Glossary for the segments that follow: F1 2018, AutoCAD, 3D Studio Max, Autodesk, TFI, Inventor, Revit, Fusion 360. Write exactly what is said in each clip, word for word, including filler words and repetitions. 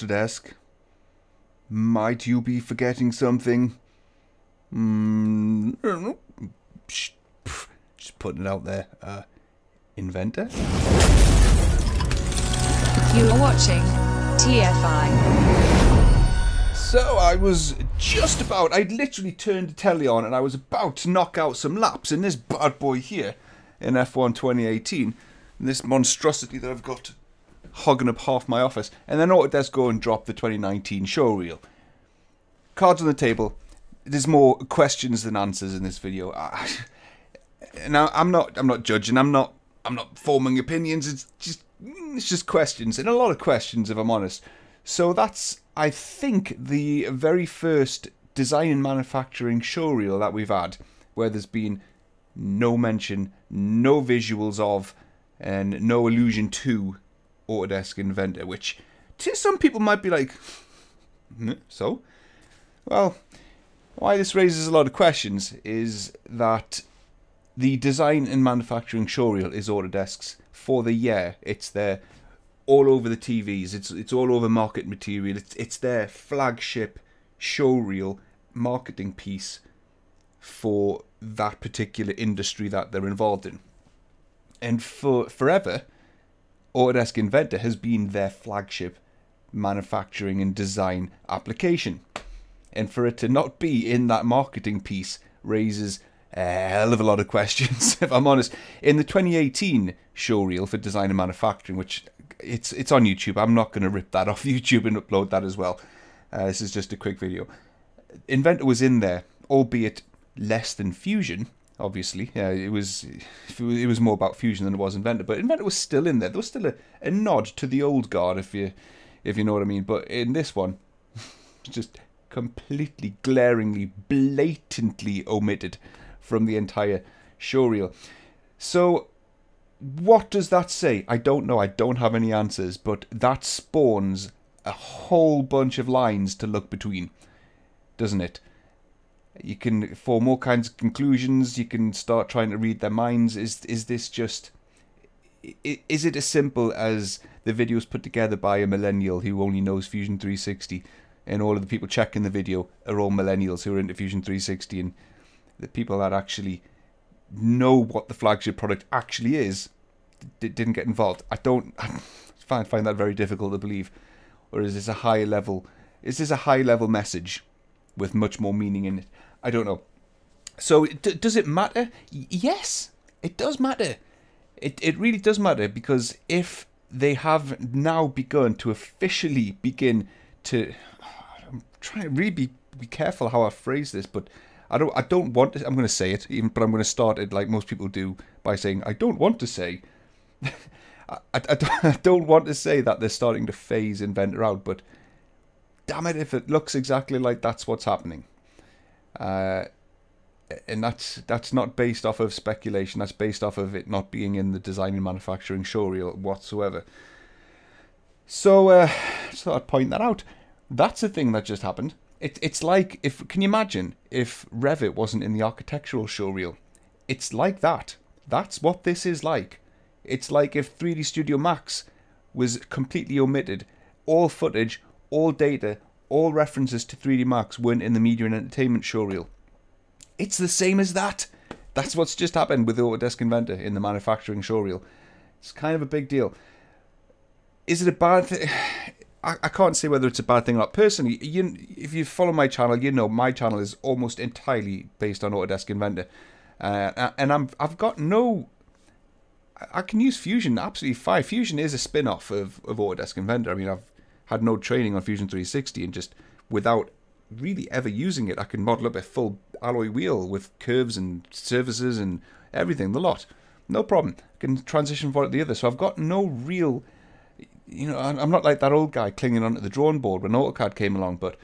Autodesk. Might you be forgetting something? Mm, just putting it out there. Uh, Inventor? You are watching T F I. So I was just about, I'd literally turned the telly on and I was about to knock out some laps in this bad boy here in F one twenty eighteen. This monstrosity that I've got hogging up half my office. And then Autodesk go and drop the twenty nineteen show reel. Cards on the table. There's more questions than answers in this video. I, now I'm not, I'm not judging. I'm not, I'm not forming opinions. It's just. It's just questions, and a lot of questions if I'm honest. So that's, I think, the very first design and manufacturing showreel that we've had where there's been no mention, no visuals of, and no allusion to Autodesk Inventor, which to some people might be like, hmm, so? Well, why this raises a lot of questions is that the design and manufacturing showreel is Autodesk's for the year. It's there all over the T Vs. It's it's all over market material. It's it's their flagship showreel marketing piece for that particular industry that they're involved in. And for forever, Autodesk Inventor has been their flagship manufacturing and design application. And for it to not be in that marketing piece raises a hell of a lot of questions, if I'm honest. In the twenty eighteen showreel for design and manufacturing, which it's it's on YouTube. I'm not going to rip that off YouTube and upload that as well. Uh, this is just a quick video. Inventor was in there, albeit less than Fusion, obviously. Uh, it was it was more about Fusion than it was Inventor, but Inventor was still in there. There was still a, a nod to the old guard, if you if you know what I mean. But in this one, it's just completely, glaringly, blatantly omitted from the entire showreel. So what does that say? I don't know. I don't have any answers, but that spawns a whole bunch of lines to look between, doesn't it? You can form all kinds of conclusions. You can start trying to read their minds. Is is this just, is it as simple as the videos put together by a millennial who only knows Fusion three sixty, and all of the people checking the video are all millennials who are into Fusion three sixty, and the people that actually know what the flagship product actually is didn't get involved? I don't I find find that very difficult to believe. Or is this a high level? Is this a high level message with much more meaning in it? I don't know. So d does it matter? Y yes, it does matter. It it really does matter, because if they have now begun to officially begin to, I'm trying to really be, be careful how I phrase this, but. I don't. I don't want to. I'm going to say it, even, but I'm going to start it like most people do by saying I don't want to say. I, I, I don't want to say that they're starting to phase Inventor out, but damn it, if it looks exactly like that's what's happening, uh, and that's that's not based off of speculation. That's based off of it not being in the design and manufacturing showreel whatsoever. So, uh, just thought I'd point that out. That's the thing that just happened. It, it's like, if can you imagine if Revit wasn't in the architectural showreel? It's like that. That's what this is like. It's like if three D Studio Max was completely omitted. All footage, all data, all references to three D Max weren't in the media and entertainment showreel. It's the same as that. That's what's just happened with Autodesk Inventor in the manufacturing showreel. It's kind of a big deal. Is it a bad thing? I can't say whether it's a bad thing or not. Personally, you, if you follow my channel, you know my channel is almost entirely based on Autodesk Inventor. Uh, and I'm, I've got no... I can use Fusion absolutely fine. Fusion is a spin-off of, of Autodesk Inventor. I mean, I've had no training on Fusion three sixty, and just without really ever using it, I can model up a full alloy wheel with curves and surfaces and everything, the lot. No problem. I can transition from one to the other. So I've got no real... You know, I'm not like that old guy clinging onto the drawing board when AutoCAD came along, but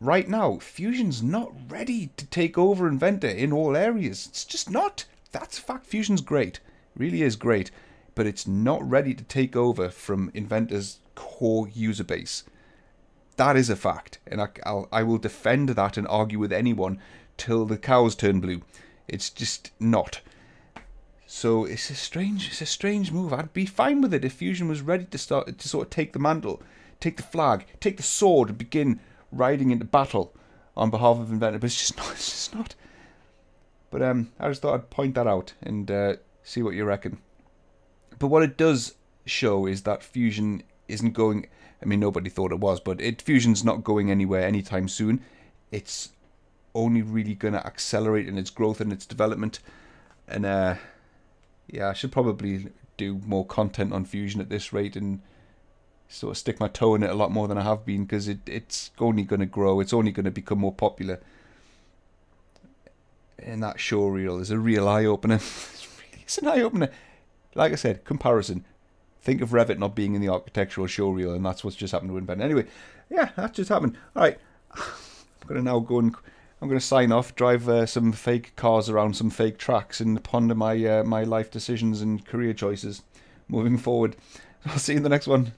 right now, Fusion's not ready to take over Inventor in all areas. It's just not. That's a fact. Fusion's great. Really is great. But it's not ready to take over from Inventor's core user base. That is a fact. And I, I'll, I will defend that and argue with anyone till the cows turn blue. It's just not. So it's a strange, it's a strange move. I'd be fine with it if Fusion was ready to start to sort of take the mantle, take the flag, take the sword, and begin riding into battle on behalf of Inventor. But it's just not. It's just not. But um, I just thought I'd point that out and uh, see what you reckon. But what it does show is that Fusion isn't going. I mean, nobody thought it was, but it Fusion's not going anywhere anytime soon. It's only really going to accelerate in its growth and its development. And uh, yeah, I should probably do more content on Fusion at this rate and sort of stick my toe in it a lot more than I have been, because it, it's only going to grow. It's only going to become more popular. And that show reel is a real eye-opener. It's an eye-opener. Like I said, comparison. Think of Revit not being in the architectural show reel, and that's what's just happened to Inventor. Anyway, yeah, that just happened. All right, I'm going to now go and I'm going to sign off, drive uh, some fake cars around some fake tracks, and ponder my uh, my life decisions and career choices moving forward. I'll see you in the next one.